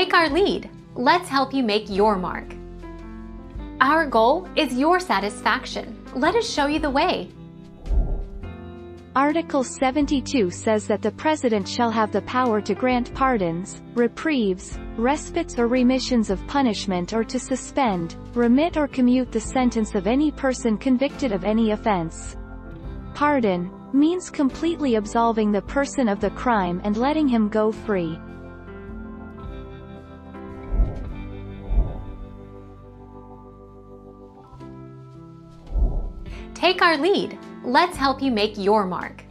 Take our lead. Let's help you make your mark. Our goal is your satisfaction. Let us show you the way. Article 72 says that the President shall have the power to grant pardons, reprieves, respites or remissions of punishment, or to suspend, remit or commute the sentence of any person convicted of any offense. Pardon means completely absolving the person of the crime and letting him go free. Take our lead. Let's help you make your mark.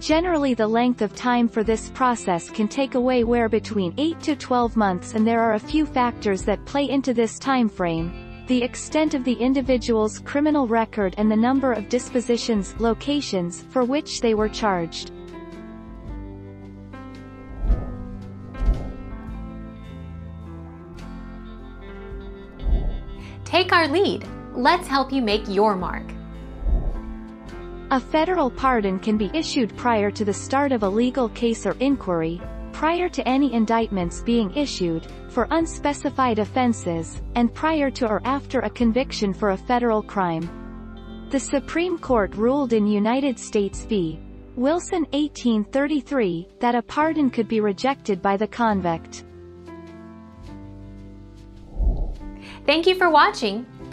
Generally, the length of time for this process can take anywhere between 8 to 12 months, and there are a few factors that play into this time frame: the extent of the individual's criminal record and the number of dispositions, locations, for which they were charged. Take our lead. Let's help you make your mark. A federal pardon can be issued prior to the start of a legal case or inquiry, prior to any indictments being issued, for unspecified offenses, and prior to or after a conviction for a federal crime. The Supreme Court ruled in United States v. Wilson 1833 that a pardon could be rejected by the convict. Thank you for watching.